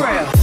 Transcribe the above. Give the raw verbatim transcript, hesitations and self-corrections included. ground.